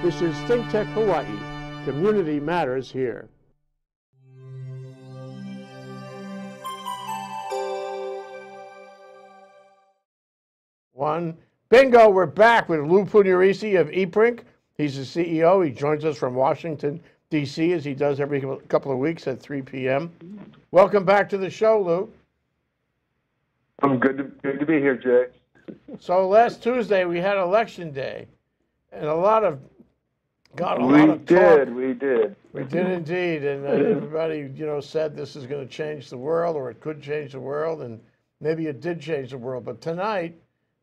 This is ThinkTech Hawaii. Community matters here. One. Bingo, we're back with Lou Pugliaresi of EPRINC. He's the CEO. He joins us from Washington, D.C., as he does every couple of weeks at 3 p.m. Welcome back to the show, Lou. I'm good to be here, Jay. So last Tuesday we had Election Day, and a lot of talk. We did indeed, and everybody, you know, said this is going to change the world, or it could change the world, and maybe it did change the world. But tonight,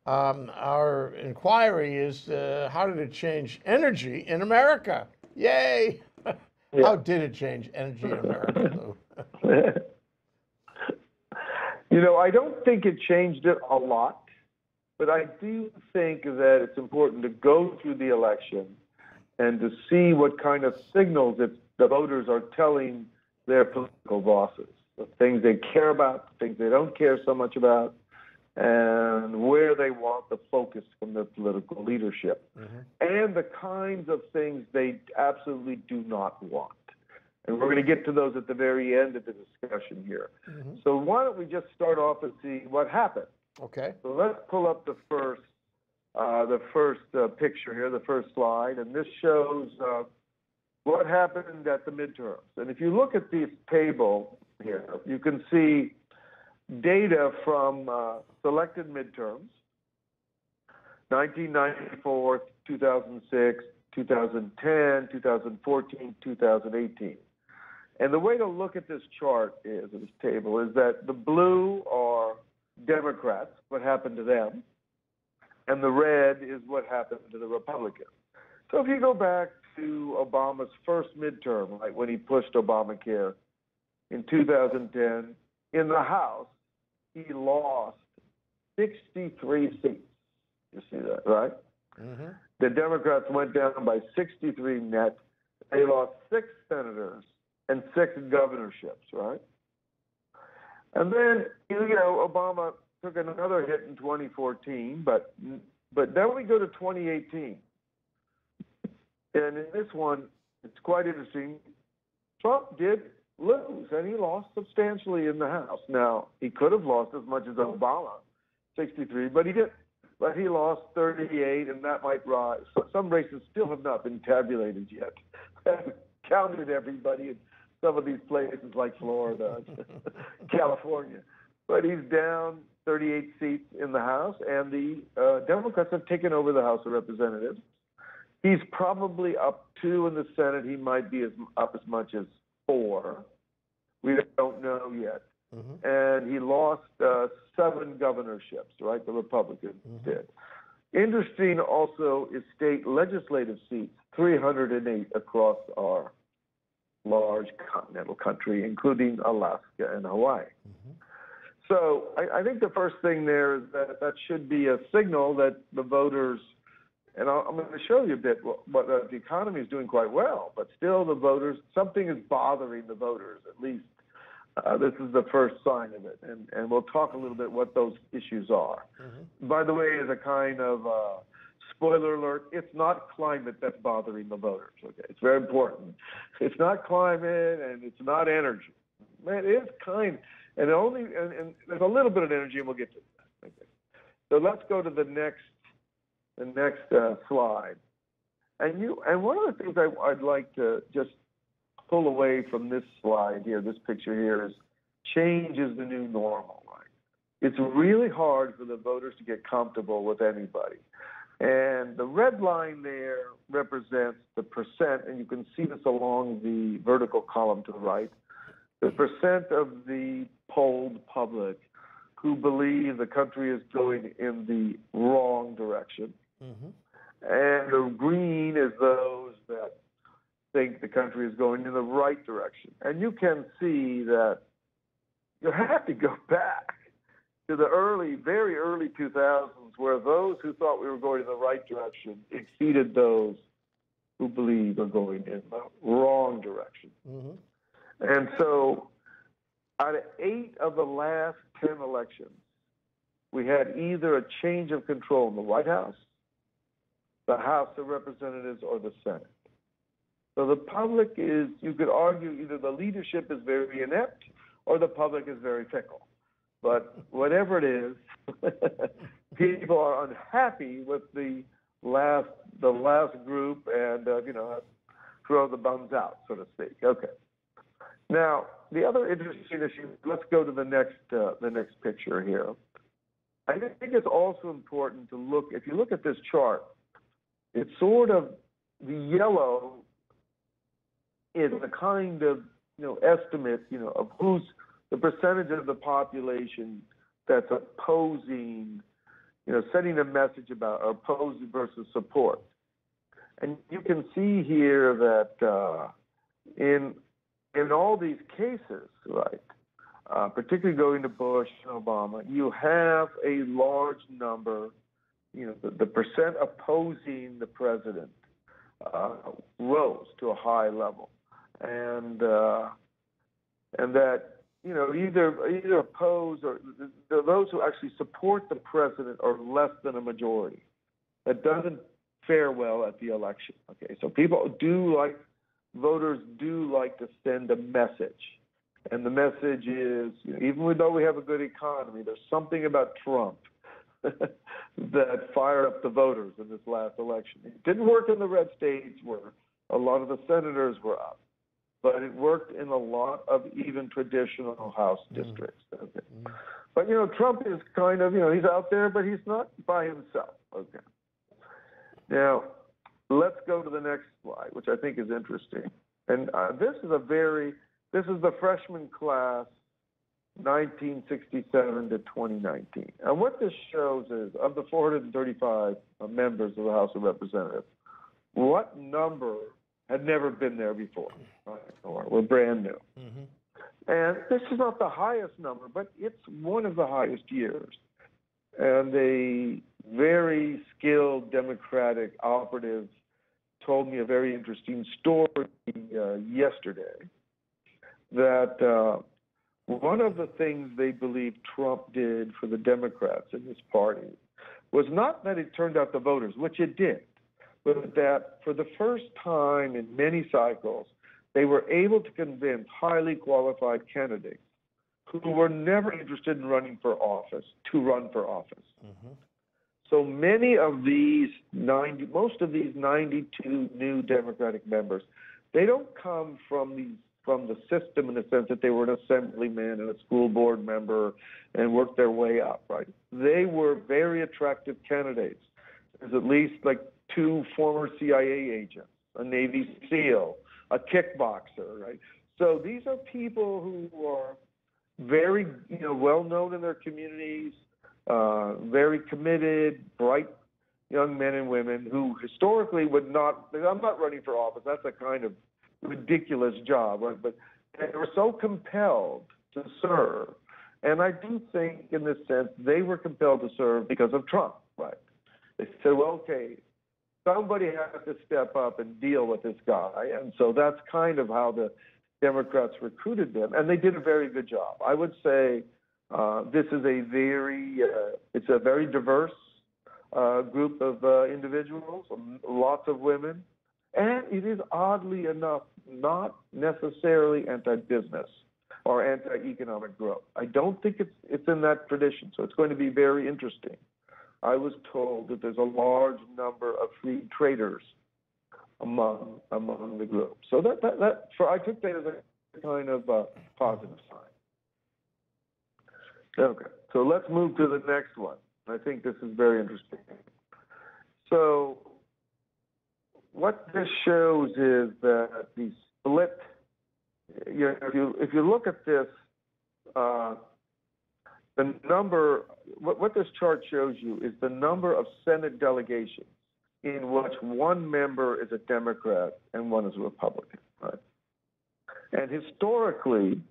our inquiry is how did it change energy in America? Yay! Yeah. How did it change energy in America, Lou? You know, I don't think it changed it a lot, but I do think that it's important to go through the election and to see what kind of signals that the voters are telling their political bosses, the things they care about, the things they don't care so much about, and where they want the focus from their political leadership, and the kinds of things they absolutely do not want. And we're going to get to those at the very end of the discussion here. So why don't we just start off and see what happened? Okay. So let's pull up the first picture here, the first slide, and this shows what happened at the midterms. And if you look at this table here, you can see data from selected midterms, 1994, 2006, 2010, 2014, 2018. And the way to look at this chart is, this table, is that the blue are Democrats, what happened to them, and the red is what happened to the Republicans. So if you go back to Obama's first midterm, right, when he pushed Obamacare in 2010, in the House, he lost 63 seats. You see that, right? The Democrats went down by 63 net. They lost 6 senators and 6 governorships, right? And then, you know, Obama took another hit in 2014, but then we go to 2018. And in this one, it's quite interesting. Trump did lose, and he lost substantially in the House. Now, he could have lost as much as Obama, 63, but he didn't. But he lost 38, and that might rise. So some races still have not been tabulated yet. They haven't counted everybody in some of these places like Florida, California. But he's down 38 seats in the House, and the Democrats have taken over the House of Representatives. He's probably up 2 in the Senate. He might be up as much as 4. We don't know yet. And he lost 7 governorships, right? The Republicans did. Interesting also is state legislative seats, 308 across our large continental country, including Alaska and Hawaii. So I think the first thing there is that that should be a signal that the voters, and I'm going to show you a bit what the economy is doing quite well, but still the voters, something is bothering the voters, at least. This is the first sign of it, and we'll talk a little bit what those issues are. By the way, as a kind of spoiler alert, it's not climate that's bothering the voters. Okay, it's very important. It's not climate, and it's not energy. Man, it is kind, and there's a little bit of energy, and we'll get to that. Okay. So let's go to the next slide, and one of the things I'd like to just pull away from this slide here, this picture here, is change is the new normal. Right? It's really hard for the voters to get comfortable with anybody. And the red line there represents the percent, and you can see this along the vertical column to the right, the percent of the polled public who believe the country is going in the wrong direction. And the green is those that think the country is going in the right direction. And you can see that you have to go back to the early, very early 2000s, where those who thought we were going in the right direction exceeded those who believe are going in the wrong direction. And so out of 8 of the last 10 elections, we had either a change of control in the White House the House of Representatives or the Senate. So the public is, you could argue, either the leadership is very inept or the public is very fickle. But whatever it is, people are unhappy with the last group and, you know, throw the bums out, so to speak. Okay. Now, the other interesting issue, let's go to the next picture here. I think it's also important to look, if you look at this chart, it's sort of the yellow is a kind of, you know, estimate, you know, of who's the percentage of the population that's opposing, you know, sending a message about oppose versus support. And you can see here that in all these cases, right, particularly going to Bush and Obama, you have a large number, you know, the percent opposing the president rose to a high level. And that, you know, either oppose or those who actually support the president are less than a majority. That doesn't fare well at the election. Okay, so voters do like to send a message. And the message is, you know, even though we have a good economy, there's something about Trump that fired up the voters in this last election. It didn't work in the red states where a lot of the senators were up, but it worked in a lot of even traditional House districts. Okay. But, you know, Trump is kind of, you know, he's out there, but he's not by himself. Okay. Now, let's go to the next slide, which I think is interesting. And this is the freshman class, 1967 to 2019. And what this shows is, of the 435 members of the House of Representatives, what number had never been there before, right, or were brand new. Mm-hmm. And this is not the highest number, but it's one of the highest years. And a very skilled Democratic operative told me a very interesting story yesterday that one of the things they believe Trump did for the Democrats in his party was not that it turned out the voters, which it did, but that for the first time in many cycles, they were able to convince highly qualified candidates who were never interested in running for office to run for office. Mm-hmm. So many of these most of these 92 new Democratic members, they don't come from the system in the sense that they were an assemblyman and a school board member and worked their way up, right? They were very attractive candidates. There's at least like 2 former CIA agents, a Navy SEAL, a kickboxer, right? So these are people who are very, you know, well-known in their communities, very committed, bright young men and women who historically would not, I'm not running for office, that's a kind of ridiculous job, right? But they were so compelled to serve. And I do think in this sense, they were compelled to serve because of Trump, right? They said, well, okay, somebody has to step up and deal with this guy. And so that's kind of how the Democrats recruited them, and they did a very good job. I would say this is it's a very diverse group of individuals, lots of women, and it is oddly enough not necessarily anti-business or anti-economic growth. I don't think it's in that tradition, so it's going to be very interesting. I was told that there's a large number of free traders among the group. So I took that as a kind of positive sign. Okay, so let's move to the next one. I think this is very interesting. So what this shows is that the split, you know, if you look at this, the number, what this chart shows you is the number of Senate delegations in which one member is a Democrat and one is a Republican, right? And historically,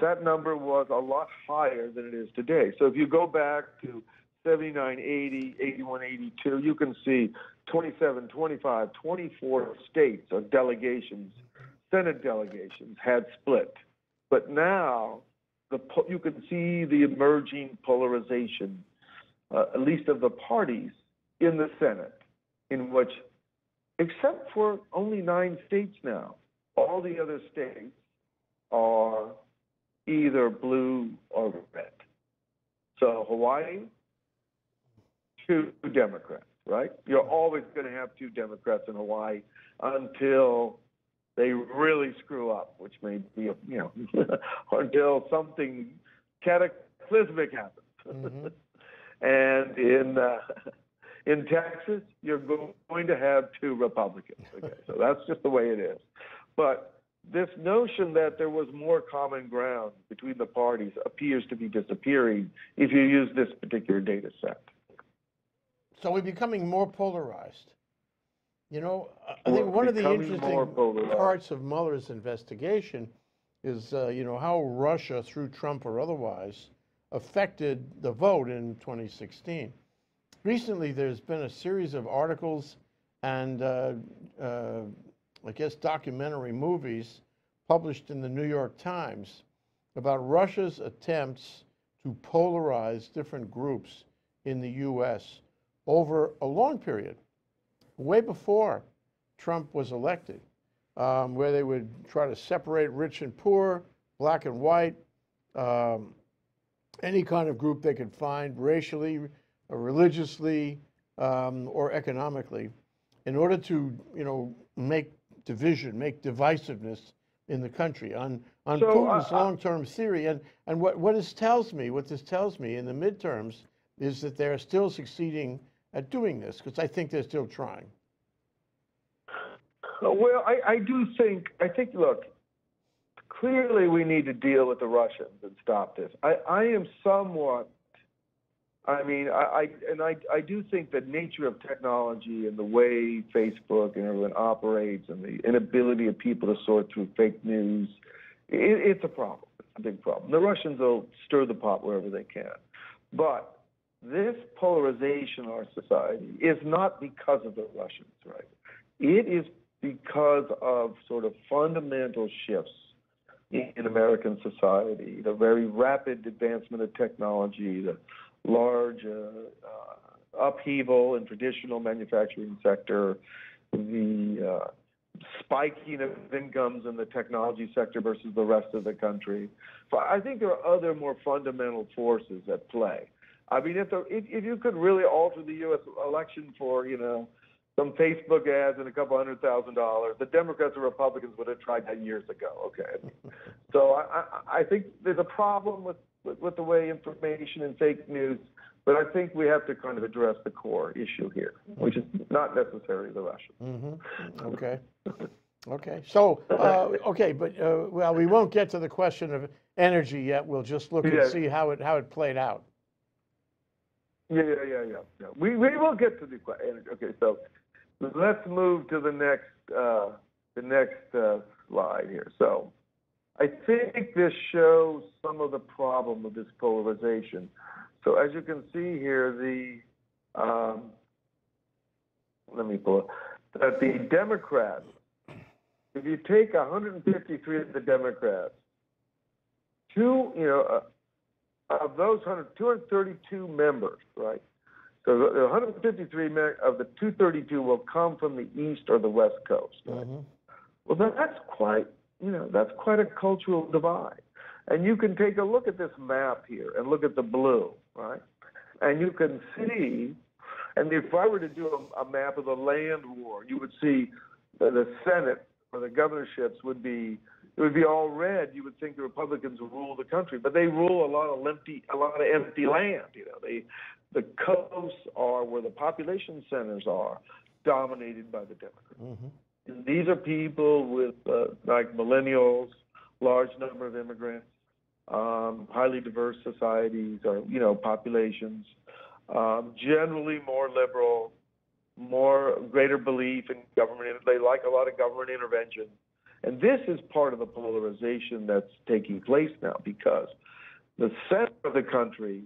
that number was a lot higher than it is today. So if you go back to 79, 80, 81, 82, you can see 27, 25, 24 states or delegations, Senate delegations, had split. But now, you can see the emerging polarization, at least of the parties, in the Senate. in which, except for only 9 states now, all the other states are either blue or red. So Hawaii, 2 Democrats, right? You're always going to have 2 Democrats in Hawaii until they really screw up, which may be, you know, until something cataclysmic happens. Mm-hmm. And in Texas, you're going to have 2 Republicans. Okay, so that's just the way it is. But this notion that there was more common ground between the parties appears to be disappearing if you use this particular data set. So we're becoming more polarized. You know, I think one of the interesting parts of Mueller's investigation is, you know, how Russia, through Trump or otherwise, affected the vote in 2016. Recently, there's been a series of articles and, I guess, documentary movies published in the New York Times about Russia's attempts to polarize different groups in the U.S. over a long period, way before Trump was elected, where they would try to separate rich and poor, black and white, any kind of group they could find racially, or religiously, or economically, in order to, you know, make division, make divisiveness in the country on so, Putin's long-term theory. And what this tells me in the midterms is that they're still succeeding at doing this, because I think they're still trying. Well, I do think, look, clearly we need to deal with the Russians and stop this. I am somewhat, I do think the nature of technology and the way Facebook and everyone operates and the inability of people to sort through fake news, it's a problem. It's a big problem. The Russians will stir the pot wherever they can. But this polarization in our society is not because of the Russians, right? It is because of sort of fundamental shifts in American society, the very rapid advancement of technology, the large upheaval in traditional manufacturing sector, the spiking of incomes in the technology sector versus the rest of the country. So I think there are other more fundamental forces at play. I mean, if you could really alter the U.S. election for, you know, some Facebook ads and a couple $100,000, the Democrats and Republicans would have tried that years ago, okay? So I think there's a problem with the way information and fake news, but I think we have to kind of address the core issue here, which is not necessarily the Russians. Mm-hmm. Okay. Okay. So, okay, but, well, we won't get to the question of energy yet. We'll just look and see how it played out. Yeah. We will get to the question. Okay, so let's move to the next slide here. So I think this shows some of the problem of this polarization. So as you can see here, the let me pull up that the Democrats. If you take 153 of the Democrats, 2, you know. Of those 232 members, right? So the 153 of the 232 will come from the East or the West Coast. Right? Mm-hmm. Well, that's quite, you know, that's quite a cultural divide. And you can take a look at this map here and look at the blue, right? And you can see, and if I were to do a map of the land war, you would see that the Senate or the governorships would be. It would be all red. You would think the Republicans would rule the country, but they rule a lot of empty land. You know, the coasts are where the population centers are, dominated by the Democrats. Mm-hmm. And these are people with like millennials, large number of immigrants, highly diverse societies or populations, generally more liberal, greater belief in government. They like a lot of government intervention. And this is part of the polarization that's taking place now, because the center of the country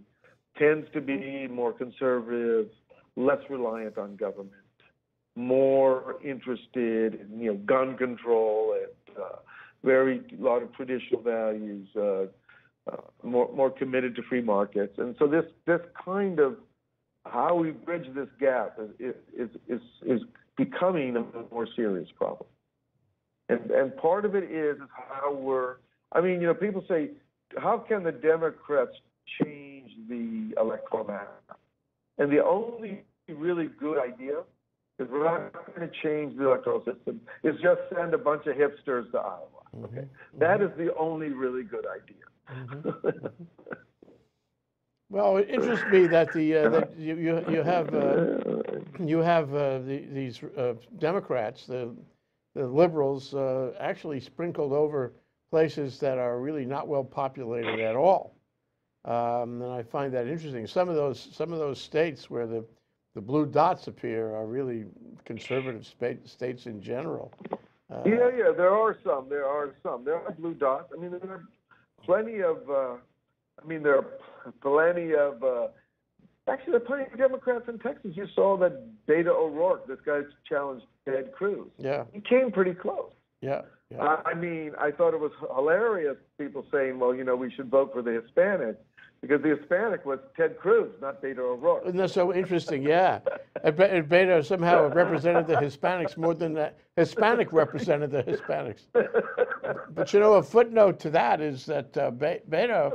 tends to be more conservative, less reliant on government, more interested in gun control and lot of traditional values, more committed to free markets. And so this kind of how we bridge this gap is becoming a more serious problem. And part of it is how we're, I mean, you know, people say, how can the Democrats change the electoral map? And the only really good idea is we're not going to change the electoral system. It's just send a bunch of hipsters to Iowa. Okay, mm-hmm. That is the only really good idea. Mm-hmm. Well, it interests me that the that you have these Democrats, the liberals, actually sprinkled over places that are really not well populated at all, and I find that interesting. Some of those states where the blue dots appear are really conservative states in general. Yeah, there are some. There are blue dots. I mean, there are plenty of. Actually, there are plenty of Democrats in Texas. You saw that Beto O'Rourke, this guy challenged Ted Cruz. Yeah. He came pretty close. Yeah. Yeah. I mean, I thought it was hilarious people saying, well, you know, we should vote for the Hispanic because the Hispanic was Ted Cruz, not Beto O'Rourke. And that's so interesting, yeah. And Beto somehow represented the Hispanics more than the Hispanic represented the Hispanics. But, you know, a footnote to that is that Beto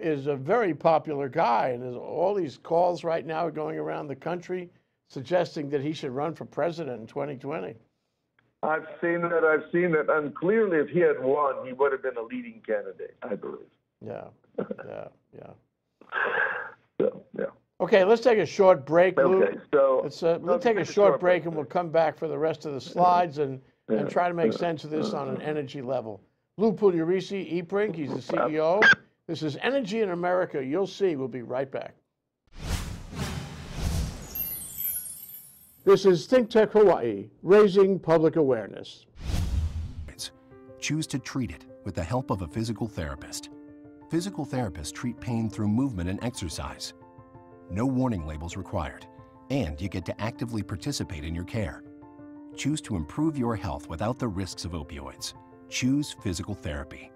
is a very popular guy, and there's all these calls right now going around the country suggesting that he should run for president in 2020. I've seen that, and clearly if he had won, he would have been a leading candidate, I believe. Yeah. So, yeah. Okay, let's take a short break, Lou. Okay, so let's take a short break, and we'll come back for the rest of the slides and try to make sense of this on an energy level. Lou Pugliaresi, EPRINC, he's the CEO. This is Energy in America. You'll see. We'll be right back. This is ThinkTech Hawaii, raising public awareness. Choose to treat it with the help of a physical therapist. Physical therapists treat pain through movement and exercise. No warning labels required, and you get to actively participate in your care. Choose to improve your health without the risks of opioids. Choose physical therapy.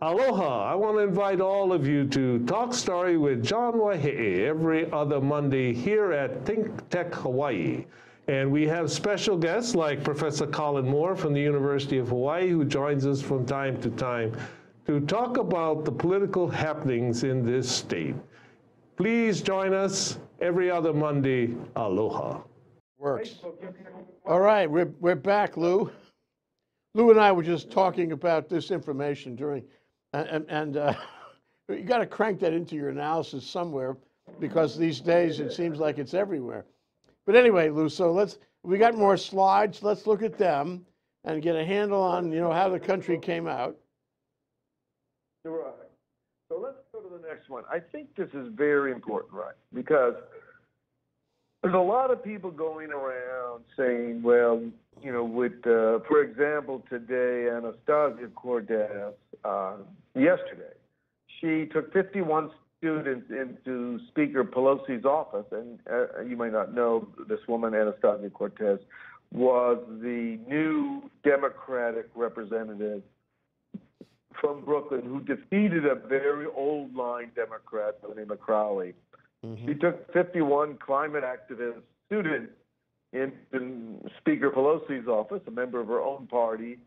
Aloha, I want to invite all of you to Talk Story with John Wahi every other Monday here at ThinkTech Hawaii. And we have special guests like Professor Colin Moore from the University of Hawaii, who joins us from time to time to talk about the political happenings in this state. Please join us every other Monday. Aloha. Works. All right, we're back, Lou. Lou and I were just talking about this information during... And you got to crank that into your analysis somewhere, because these days it seems like it's everywhere. But anyway, Lou, so we got more slides. Let's look at them and get a handle on, you know, how the country came out. Right. So let's go to the next one. I think this is very important, right? Because there's a lot of people going around saying, well, you know, with, for example, today, Anastasia Cortez, yesterday, she took 51 students into Speaker Pelosi's office. And you might not know, this woman, Anastasia Cortez, was the new Democratic representative from Brooklyn who defeated a very old line Democrat by the name of Crowley. Mm-hmm. She took 51 climate activist students in Speaker Pelosi's office, a member of her own party,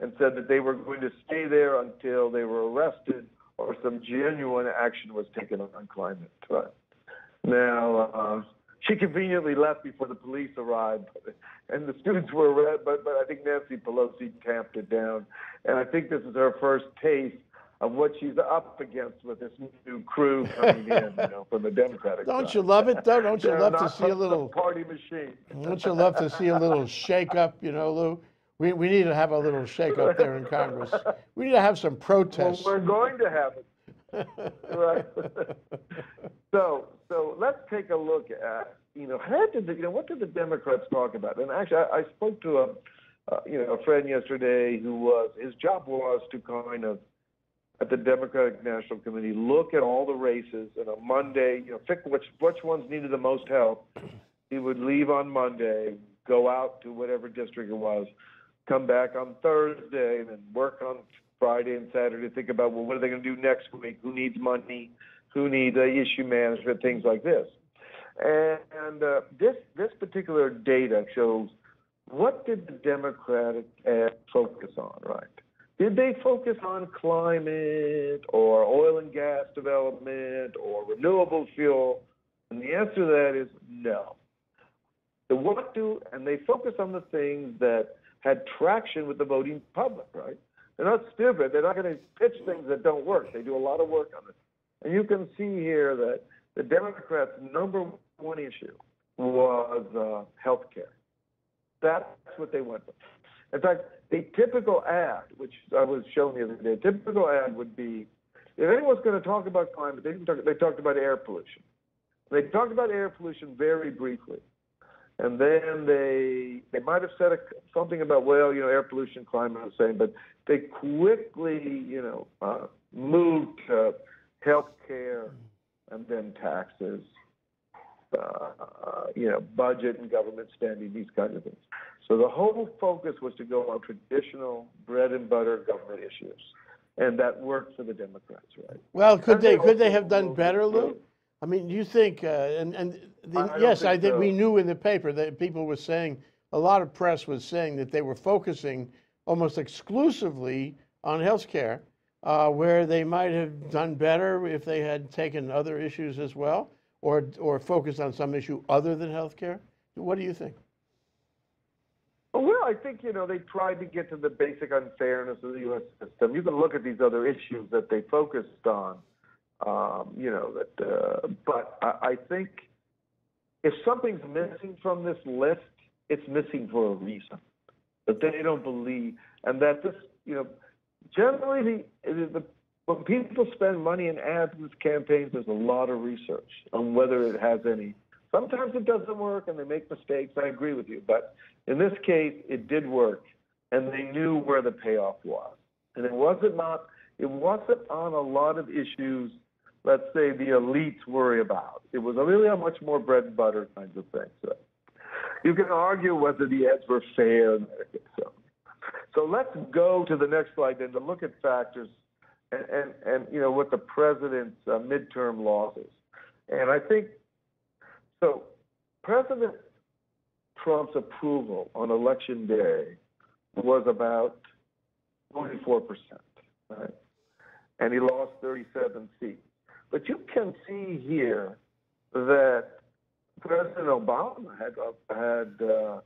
and said that they were going to stay there until they were arrested or some genuine action was taken on climate. Right. Now, she conveniently left before the police arrived, and the students were arrested, but I think Nancy Pelosi tamped it down. And I think this is her first taste of what she's up against with this new crew coming in, you know, from the Democratic side. Don't you love it, though? Don't you love to see a little party machine? Don't you love to see a little shake-up, you know, Lou? We need to have a little shake-up there in Congress. We need to have some protests. Well, we're going to have it. Right. So let's take a look at, you know, what did the Democrats talk about? And actually, I spoke to a friend yesterday who was, his job was to kind of, at the Democratic National Committee, look at all the races, and on Monday, you know, pick which ones needed the most help. He would leave on Monday, go out to whatever district it was, come back on Thursday and then work on Friday and Saturday, think about, well, what are they going to do next week? Who needs money? Who needs issue management? Things like this. And this particular data shows what did the Democratic focus on, right? Did they focus on climate or oil and gas development or renewable fuel? And the answer to that is no. And they focus on the things that had traction with the voting public, right? They're not stupid. They're not going to pitch things that don't work. They do a lot of work on it. And you can see here that the Democrats' number one issue was health care. That's what they went with. In fact, the typical ad, which I was shown the other day, a typical ad would be, if anyone's going to talk about climate, they talked about air pollution. They talked about air pollution very briefly. And then they might have said something about, well, you know, air pollution, climate, I'm saying, but they quickly, you know, moved to health care and then taxes, you know, budget and government spending, these kinds of things. So the whole focus was to go on traditional bread and butter government issues, and that worked for the Democrats, right? Well, could they have done better, Lou? I mean, you think, I think we knew in the paper that people were saying, a lot of press was saying that they were focusing almost exclusively on health care, where they might have done better if they had taken other issues as well, or focused on some issue other than health care. What do you think? Well, I think, you know, they tried to get to the basic unfairness of the U.S. system. You can look at these other issues that they focused on. You know, that, but I think if something's missing from this list, it's missing for a reason. That they don't believe, and that this, you know, generally when people spend money in ads and campaigns, there's a lot of research on whether it has any. Sometimes it doesn't work, and they make mistakes. I agree with you, but in this case, it did work, and they knew where the payoff was, and it wasn't on a lot of issues. Let's say the elites worry about. It was really a much more bread and butter kinds of things. So you can argue whether the ads were fair. So let's go to the next slide then to look at factors and you know, what the president's midterm losses. And I think, so President Trump's approval on election day was about 44%, right? And he lost 37 seats. But you can see here that President Obama had 45%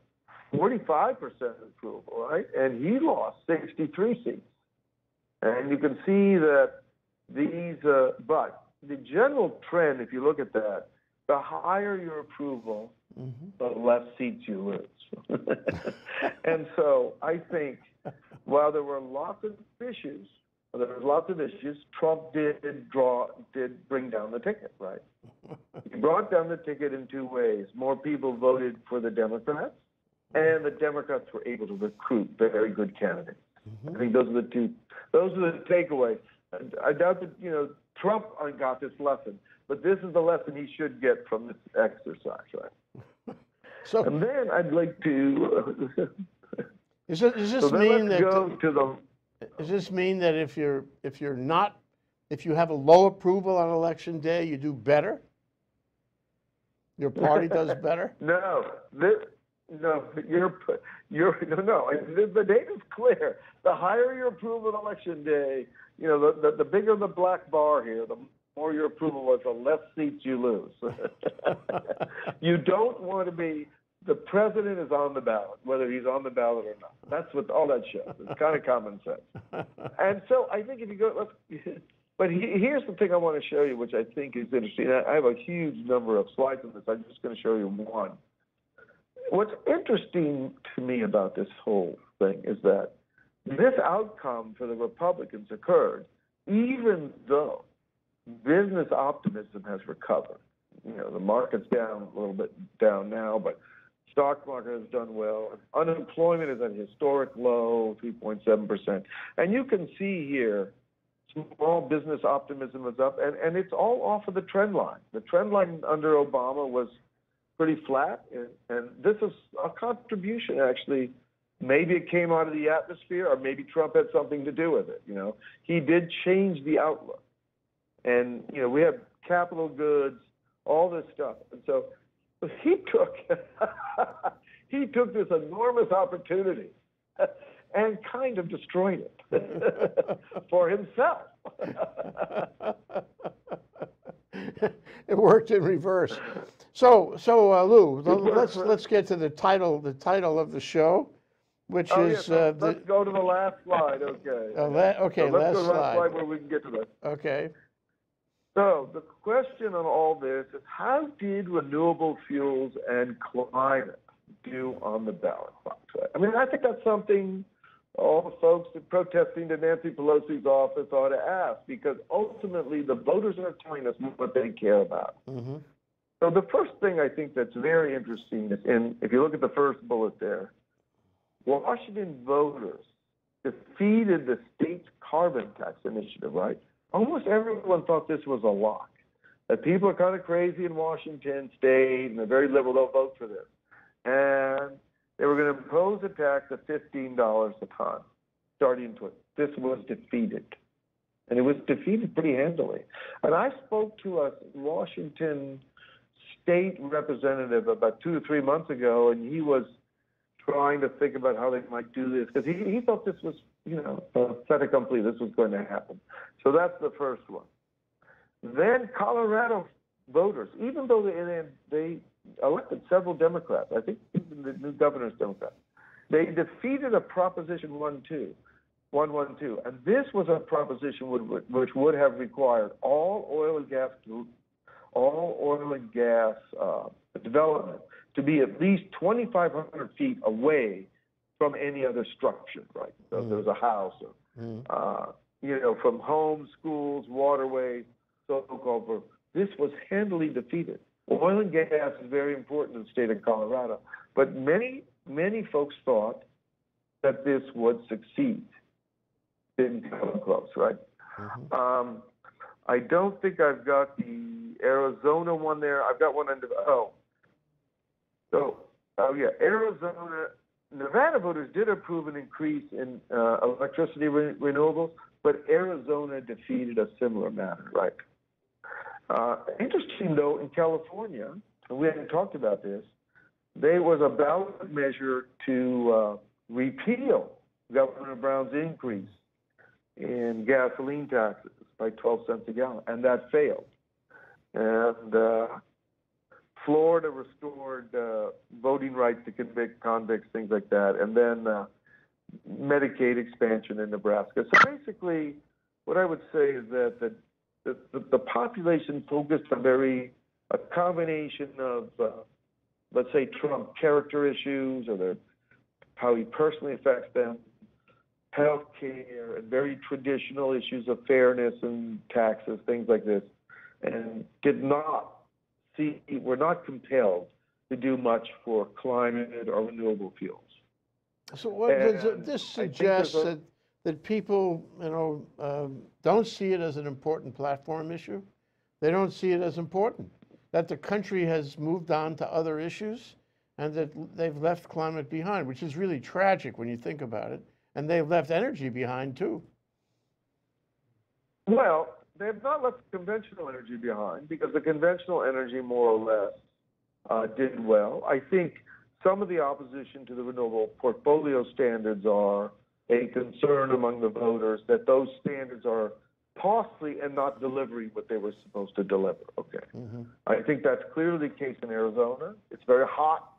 approval, right? And he lost 63 seats. And you can see that these, but the general trend, if you look at that, the higher your approval, the less seats you lose. And so I think while there were lots of issues, Trump did bring down the ticket, right? He brought down the ticket in two ways. More people voted for the Democrats, and the Democrats were able to recruit very good candidates. I think those are the two. Those are the takeaways. I doubt that, you know, Trump got this lesson, but this is the lesson he should get from this exercise, right? So, and then I'd like to. Does this mean that if you have a low approval on election day, you do better? Your party does better? No. The data's clear. The higher your approval on election day, you know, the bigger the black bar here, the more your approval was, the less seats you lose. You don't want to be. The president is on the ballot, whether he's on the ballot or not. That's what all that shows. It's kind of common sense. And so I think if you go, but here's the thing I want to show you, which I think is interesting. I have a huge number of slides on this. I'm just going to show you one. What's interesting to me about this whole thing is that this outcome for the Republicans occurred even though business optimism has recovered. You know, the market's down a little bit down now, but stock market has done well. Unemployment is at a historic low, 3.7%. And you can see here, small business optimism is up, and it's all off of the trend line. The trend line under Obama was pretty flat, and this is a contribution, actually, Maybe it came out of the atmosphere, or maybe Trump had something to do with it. You know, he did change the outlook. And, you know, we have capital goods, all this stuff. And so he took this enormous opportunity and kind of destroyed it for himself. It worked in reverse. So Lou, let's get to the title of the show, which is let's go to the last slide. Okay. Let's go to the last slide where we can get to this. Okay. So the question on all this is, how did renewable fuels and climate do on the ballot box? I mean, I think that's something all the folks that protesting to Nancy Pelosi's office ought to ask, because ultimately the voters are telling us what they care about. Mm-hmm. So the first thing I think that's very interesting is, if you look at the first bullet there, Washington voters defeated the state's carbon tax initiative, right? Almost everyone thought this was a lock, that people are kind of crazy in Washington state and they're very liberal, they'll vote for this. And they were going to impose a tax of $15 a ton, starting to it. This was defeated. And it was defeated pretty handily. And I spoke to a Washington state representative about 2 to 3 months ago, and he was trying to think about how they might do this, because he thought this was, you know, fait accompli, this was going to happen. So that's the first one. Then Colorado voters, even though they elected several Democrats, I think even the new governor's Democrat, they defeated a Proposition 112, and this was a proposition which would have required all oil and gas development to be at least 2,500 feet away from any other structure, right? So there's a house, or, you know, from homes, schools, waterways, so-called. This was handily defeated. Oil and gas is very important in the state of Colorado, but many folks thought that this would succeed. Didn't come close, right? Mm-hmm. I don't think I've got the Arizona one there. I've got one under Arizona. Nevada voters did approve an increase in electricity renewables, but Arizona defeated a similar matter, right? Interesting, though, in California, and we haven't talked about this, there was a ballot measure to repeal Governor Brown's increase in gasoline taxes by 12 cents a gallon, and that failed. And Florida restored voting rights to convict convicts, things like that, and then Medicaid expansion in Nebraska. So basically, what I would say is that the population focused on a combination of, let's say, Trump character issues, or how he personally affects them, health care, and very traditional issues of fairness and taxes, things like this, and were not compelled to do much for climate or renewable fuels. So this suggests that people, you know, don't see it as an important platform issue. They don't see it as important. That the country has moved on to other issues, and that they've left climate behind, which is really tragic when you think about it. And they've left energy behind, too. Well, they have not left conventional energy behind, because the conventional energy, more or less, did well. I think some of the opposition to the renewable portfolio standards are a concern among the voters that those standards are costly and not delivering what they were supposed to deliver. Okay. Mm-hmm. I think that's clearly the case in Arizona. It's very hot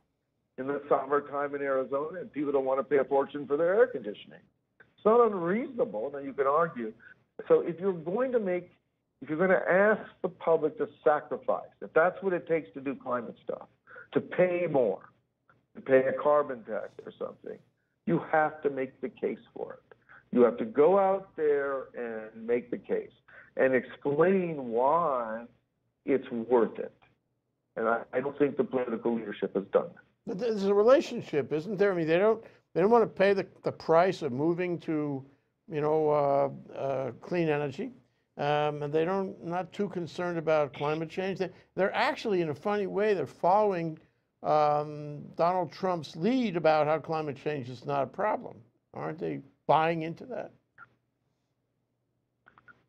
in the summertime in Arizona, and people don't want to pay a fortune for their air conditioning. It's not unreasonable, now you can argue. So if you're going to ask the public to sacrifice, if that's what it takes to do climate stuff, to pay more, to pay a carbon tax or something, you have to make the case for it. You have to go out there and make the case and explain why it's worth it. And I don't think the political leadership has done that. But there's a relationship, isn't there? I mean, they don't want to pay the price of moving to, you know, clean energy, and they don't, not too concerned about climate change. They're actually, in a funny way, they're following Donald Trump's lead about how climate change is not a problem. Aren't they buying into that?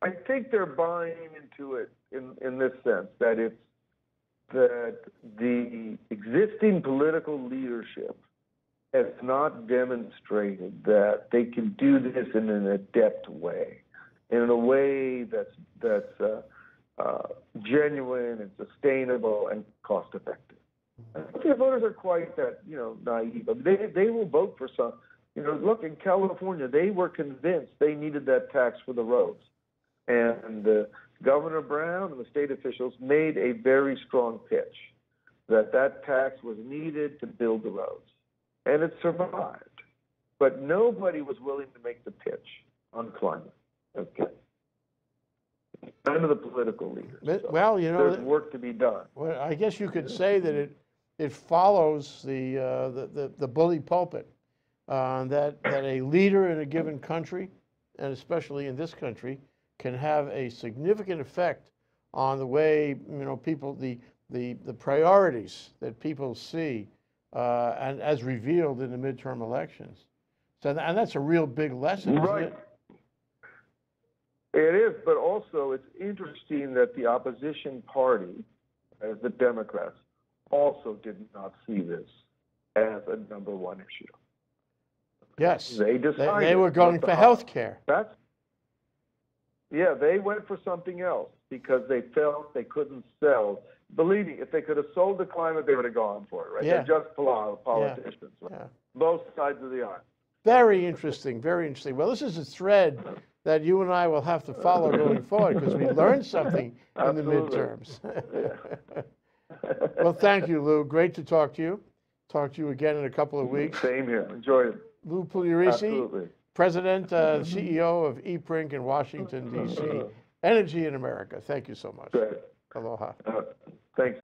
I think they're buying into it in this sense, that it's that the existing political leadership has not demonstrated that they can do this in an adept way, in a way that's genuine and sustainable and cost-effective. I think the voters are quite that, naive. I mean, they will vote for some. Look, in California, they were convinced they needed that tax for the roads. And Governor Brown and the state officials made a very strong pitch that that tax was needed to build the roads. And it survived. But nobody was willing to make the pitch on climate. Okay. None of the political leaders. But, so well, there's work to be done. Well, I guess you could say that it follows the bully pulpit, that a leader in a given country, and especially in this country, can have a significant effect on the way people the priorities that people see, and as revealed in the midterm elections. So, and that's a real big lesson, right? Isn't it? It is, but also it's interesting that the opposition party, as the Democrats, also did not see this as a #1 issue. Yes, they decided they were going for health care. Yeah, they went for something else because they felt they couldn't sell. Believe me, if they could have sold the climate, they would have gone for it, right? Yeah. They're just politicians, yeah. Right? Yeah. Both sides of the aisle. Very interesting, very interesting. Well, this is a thread that you and I will have to follow going forward, because we learned something in the midterms. Well, thank you, Lou. Great to talk to you. Talk to you again in a couple of weeks. Same here. Enjoy it. Lou Pugliaresi, absolutely. President, CEO of EPRINC in Washington, D.C., Energy in America. Thank you so much. Great. Aloha. Thanks.